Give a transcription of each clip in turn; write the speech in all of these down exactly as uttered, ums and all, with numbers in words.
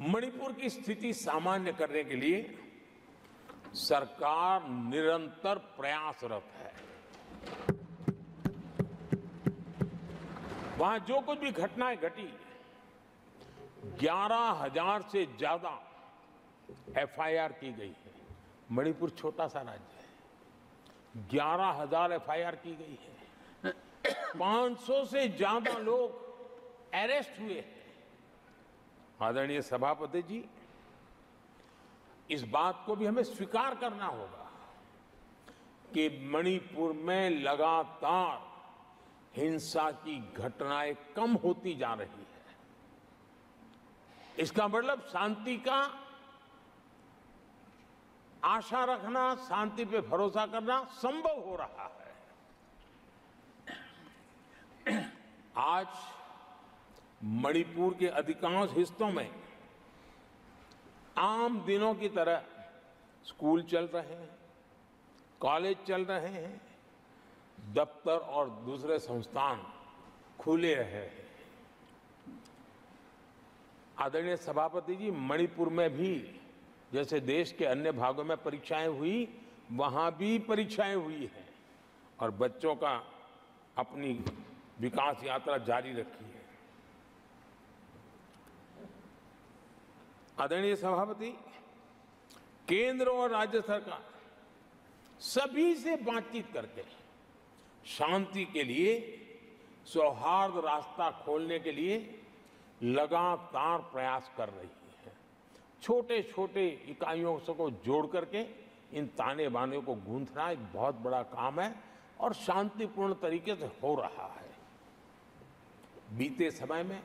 मणिपुर की स्थिति सामान्य करने के लिए सरकार निरंतर प्रयासरत है। वहां जो कुछ भी घटनाएं घटी, ग्यारह हजार से ज्यादा एफ आई आर की गई है। मणिपुर छोटा सा राज्य है, ग्यारह हजार एफ आई आर की गई है, पाँच सौ से ज्यादा लोग अरेस्ट हुए हैं। आदरणीय सभापति जी, इस बात को भी हमें स्वीकार करना होगा कि मणिपुर में लगातार हिंसा की घटनाएं कम होती जा रही है। इसका मतलब शांति का आशा रखना, शांति पे भरोसा करना संभव हो रहा है। आज मणिपुर के अधिकांश हिस्सों में आम दिनों की तरह स्कूल चल रहे हैं, कॉलेज चल रहे हैं, दफ्तर और दूसरे संस्थान खुले रहे हैं। आदरणीय सभापति जी, मणिपुर में भी जैसे देश के अन्य भागों में परीक्षाएं हुई, वहाँ भी परीक्षाएं हुई हैं और बच्चों का अपनी विकास यात्रा जारी रखी है। आदरणीय सभापति, केंद्र और राज्य सरकार सभी से बातचीत करके शांति के लिए, सौहार्द रास्ता खोलने के लिए लगातार प्रयास कर रही है। छोटे छोटे इकाइयों को जोड़ करके इन ताने बाने को गूंथना एक बहुत बड़ा काम है और शांतिपूर्ण तरीके से हो रहा है। बीते समय में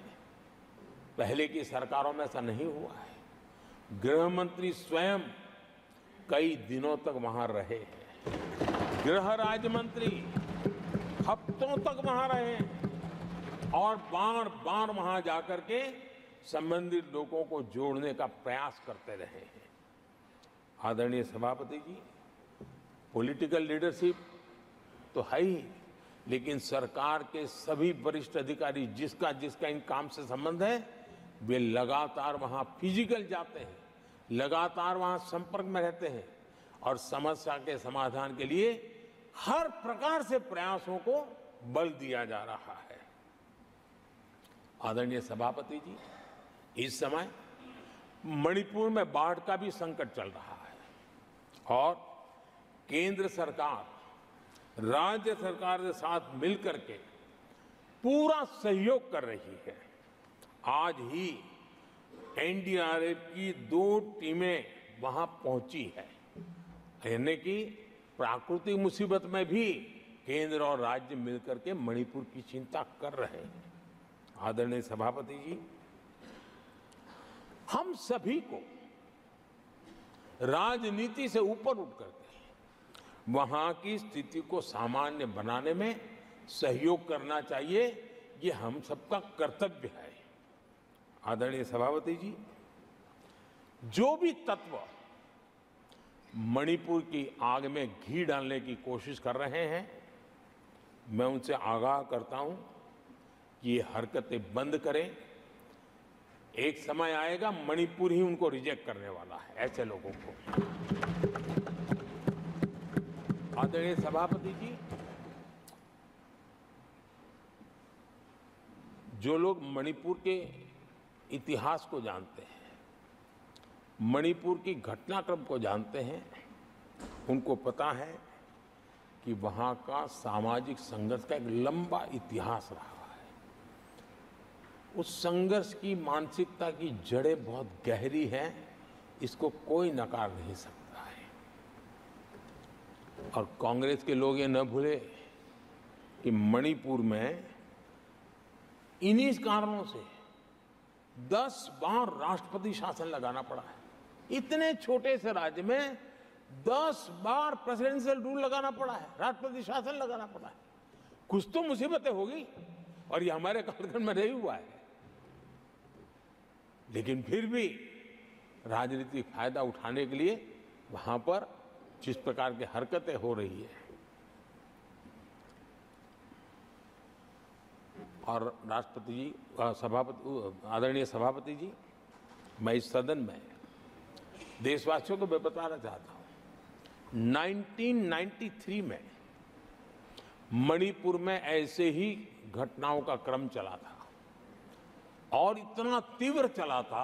पहले की सरकारों में ऐसा नहीं हुआ है। गृह मंत्री स्वयं कई दिनों तक वहां रहे हैं, गृह राज्य मंत्री हफ्तों तक वहां रहे हैं और बार बार वहां जाकर के संबंधित लोगों को जोड़ने का प्रयास करते रहे हैं। आदरणीय सभापति जी, पॉलिटिकल लीडरशिप तो है ही, लेकिन सरकार के सभी वरिष्ठ अधिकारी जिसका जिसका इन काम से संबंध है, वे लगातार वहाँ फिजिकल जाते हैं, लगातार वहाँ संपर्क में रहते हैं और समस्या के समाधान के लिए हर प्रकार से प्रयासों को बल दिया जा रहा है। आदरणीय सभापति जी, इस समय मणिपुर में बाढ़ का भी संकट चल रहा है और केंद्र सरकार राज्य सरकार के साथ मिलकर के पूरा सहयोग कर रही है। आज ही एन डी आर एफ की दो टीमें वहां पहुंची है। यानी कि प्राकृतिक मुसीबत में भी केंद्र और राज्य मिलकर के मणिपुर की चिंता कर रहे हैं। आदरणीय सभापति जी, हम सभी को राजनीति से ऊपर उठ करके वहां की स्थिति को सामान्य बनाने में सहयोग करना चाहिए। ये हम सबका कर्तव्य है। आदरणीय सभापति जी, जो भी तत्व मणिपुर की आग में घी डालने की कोशिश कर रहे हैं, मैं उनसे आगाह करता हूं कि ये हरकतें बंद करें। एक समय आएगा मणिपुर ही उनको रिजेक्ट करने वाला है, ऐसे लोगों को। आदरणीय सभापति जी, जो लोग मणिपुर के इतिहास को जानते हैं, मणिपुर की घटनाक्रम को जानते हैं, उनको पता है कि वहाँ का सामाजिक संघर्ष का एक लंबा इतिहास रहा है। उस संघर्ष की मानसिकता की जड़ें बहुत गहरी हैं, इसको कोई नकार नहीं सकता है। और कांग्रेस के लोग ये न भूले कि मणिपुर में इन्हीं कारणों से दस बार राष्ट्रपति शासन लगाना पड़ा है। इतने छोटे से राज्य में दस बार प्रेसिडेंशियल रूल लगाना पड़ा है, राष्ट्रपति शासन लगाना पड़ा है। कुछ तो मुसीबतें होगी और ये हमारे कार्यक्रम में नहीं हुआ है, लेकिन फिर भी राजनीतिक फायदा उठाने के लिए वहां पर जिस प्रकार की हरकतें हो रही है। और राष्ट्रपति जी, सभापति, आदरणीय सभापति जी, मैं इस सदन में देशवासियों को मैं बताना चाहता हूं, उन्नीस सौ तिरानवे में मणिपुर में ऐसे ही घटनाओं का क्रम चला था और इतना तीव्र चला था,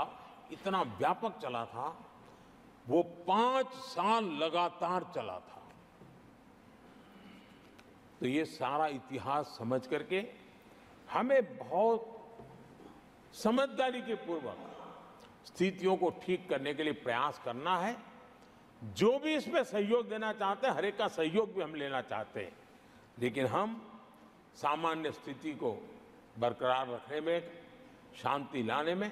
इतना व्यापक चला था, वो पांच साल लगातार चला था। तो ये सारा इतिहास समझ करके हमें बहुत समझदारी के पूर्वक स्थितियों को ठीक करने के लिए प्रयास करना है। जो भी इसमें सहयोग देना चाहते हैं, हर एक का सहयोग भी हम लेना चाहते हैं, लेकिन हम सामान्य स्थिति को बरकरार रखने में, शांति लाने में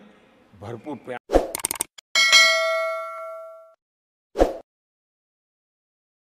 भरपूर प्रयास